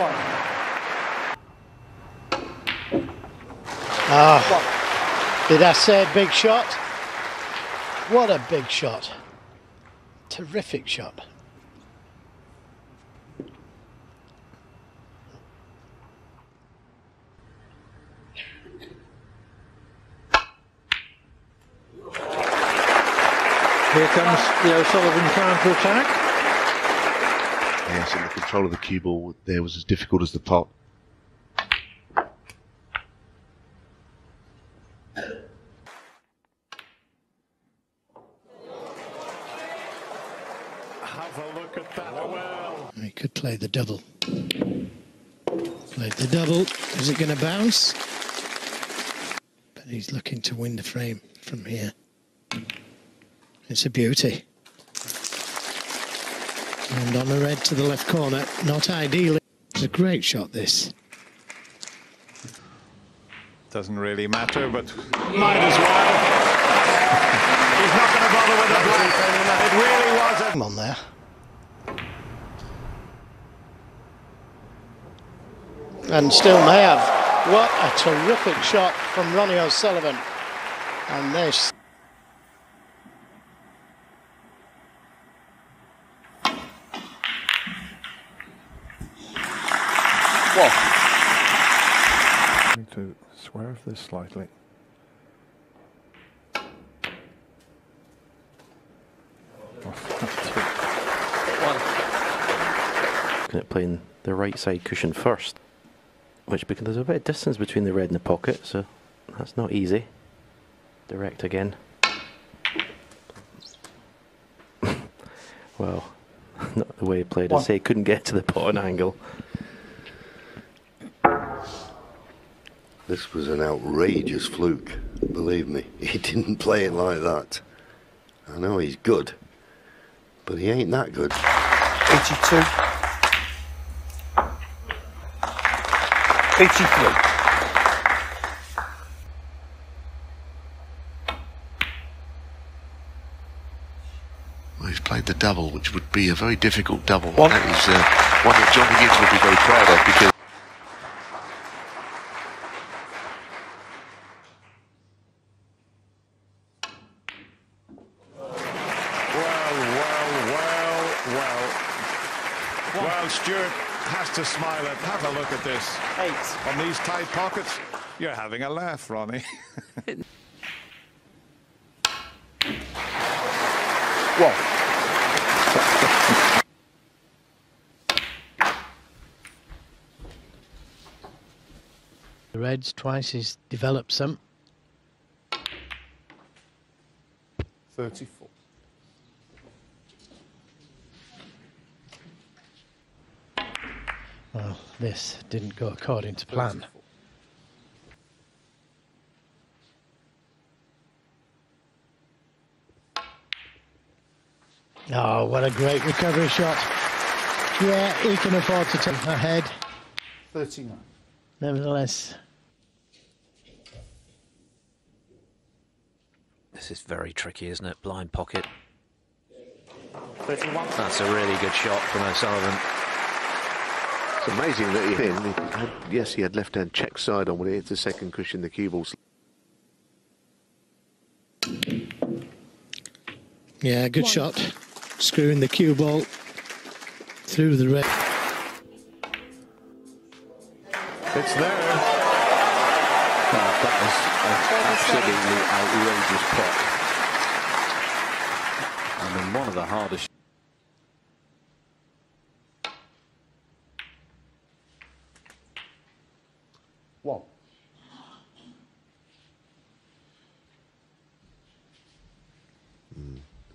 one. Ah, did I say big shot? What a big shot. Terrific shot. Here comes the O'Sullivan counter-attack. Yes, and the control of the cue ball there was as difficult as the pot. Have a look at that. Well, he could play the double. Played the double. Is it going to bounce? But he's looking to win the frame from here. It's a beauty. And on the red to the left corner, not ideally. It's a great shot, this. Doesn't really matter, but might as well. He's not going to bother with the black. It really was a... Come on there. And still may have. What a terrific shot from Ronnie O'Sullivan. And this... I'm going to swerve this slightly. Looking at playing the right side cushion first, which because there's a bit of distance between the red and the pocket, so that's not easy. Direct again. Well, not the way he played. I say he couldn't get to the pot on angle. This was an outrageous fluke, believe me. He didn't play it like that. I know he's good, but he ain't that good. 82. 83. Well, he's played the double, which would be a very difficult double. One. That is one that Johnny Gibbs would be very proud of, because... Well, Stuart has to smile at. Have a look at this. Eight. On these tight pockets, you're having a laugh, Ronnie. Whoa. The reds twice is developed some. 34. Well, this didn't go according to plan. Oh, what a great recovery shot. Yeah, he can afford to take ahead. 39. Nevertheless. This is very tricky, isn't it? Blind pocket. 31. That's a really good shot from O'Sullivan. It's amazing that he's in. Yes, he had left hand check side on when he hit the second cushion, the cue ball. Yeah, good shot. Screwing the cue ball through the red. It's there. Oh, that was an absolutely outrageous pot. I mean, one of the hardest. One.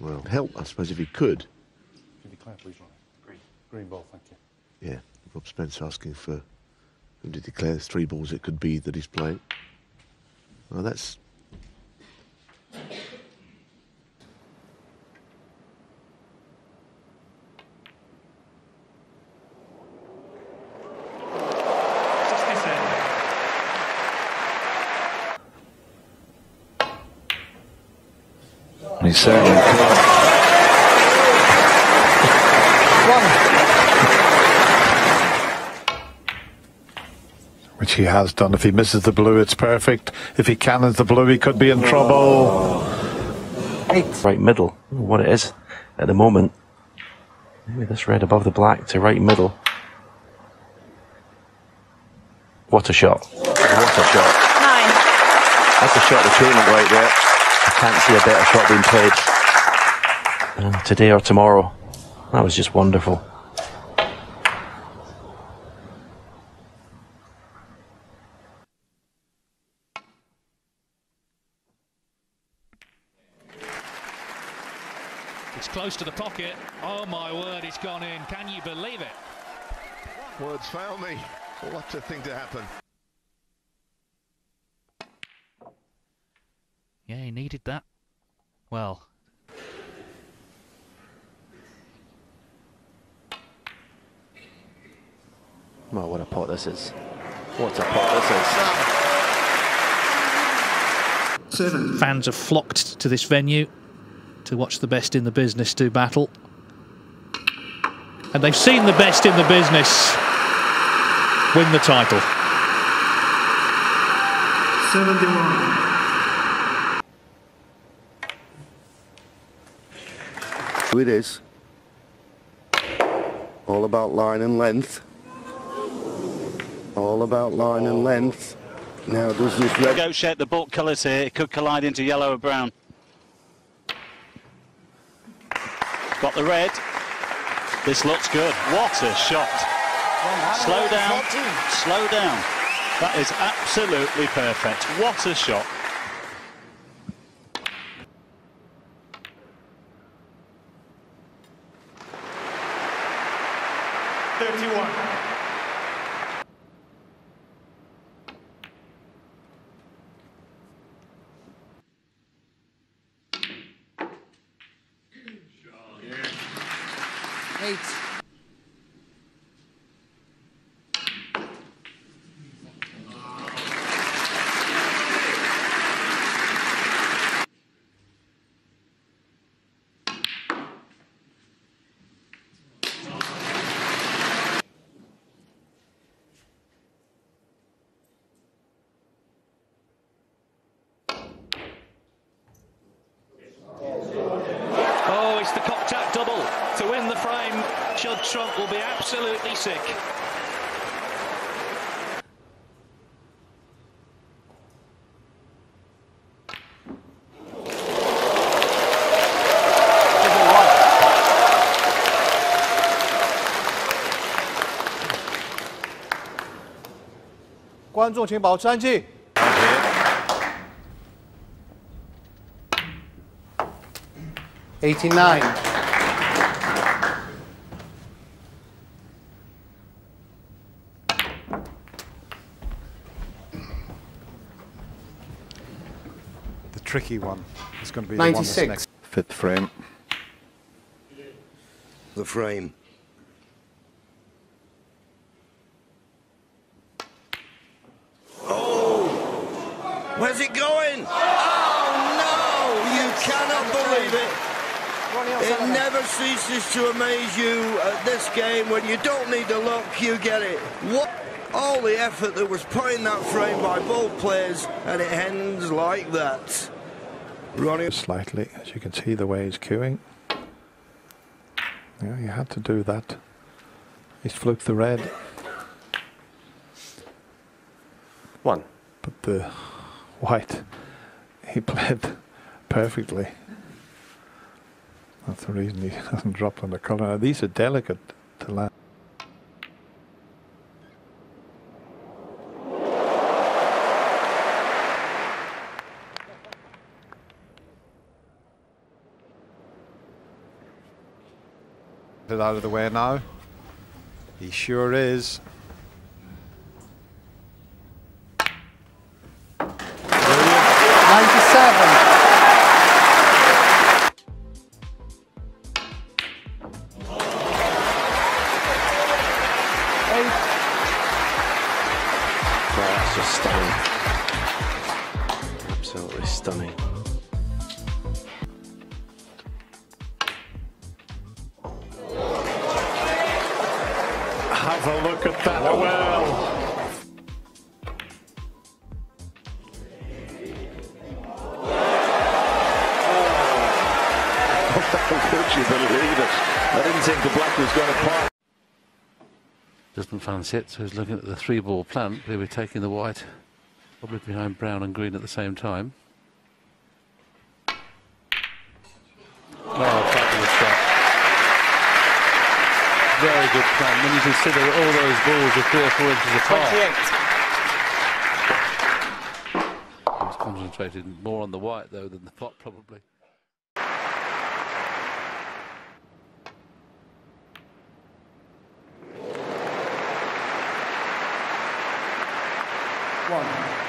Well, help, I suppose, if he could. Can you declare, please, Ronnie? Green. Green ball, thank you. Yeah, Rob Spence asking for him to declare three balls it could be that he's playing. Well, that's... He's certainly cool. One. which he has done. If he misses the blue, it's perfect. If he cannons the blue, he could be in trouble. Right middle, what it is at the moment. Maybe this red above the black to right middle. What a shot. What a shot. Nine. That's a shot of the tournament right there. I can't see a better shot being played today or tomorrow. That was just wonderful. It's close to the pocket. Oh my word, it's gone in. Can you believe it? Words fail me. What a thing to happen. Yeah, he needed that. Well. Well, what a pot this is. What a pot this is. Seven. Fans have flocked to this venue to watch the best in the business do battle. And they've seen the best in the business win the title. 71. It is all about line and length. All about line and length. Now does this red... Negotiate the bolt colours here. It could collide into yellow or brown. Got the red. This looks good. What a shot. Slow down. Slow down. That is absolutely perfect. What a shot. Eight. Oh, it's the cocktail double. To win the frame, Judd Trump will be absolutely sick. 89. Tricky one. It's going to be 96. The one that's next. Fifth frame. The frame. Oh! Where's it going? Oh no! You cannot believe it. It never ceases to amaze you at this game. When you don't need the luck, you get it. What? All the effort that was put in that frame by both players, and it ends like that. Ronnie slightly, as you can see the way he's queuing. Yeah, you had to do that. He's flipped the red. One. But the white, he played perfectly. That's the reason he hasn't dropped on the colour. Now, these are delicate to land. It out of the way now. He sure is. Have a look at that. Well. is going to pass. Doesn't fancy it, so he's looking at the three-ball plant. They were taking the white, probably behind brown and green at the same time. Oh, fabulous shot. Very good plan. When you consider all those balls are 3 or 4 inches apart. 28. He was concentrated more on the white, though, than the pot, probably. One.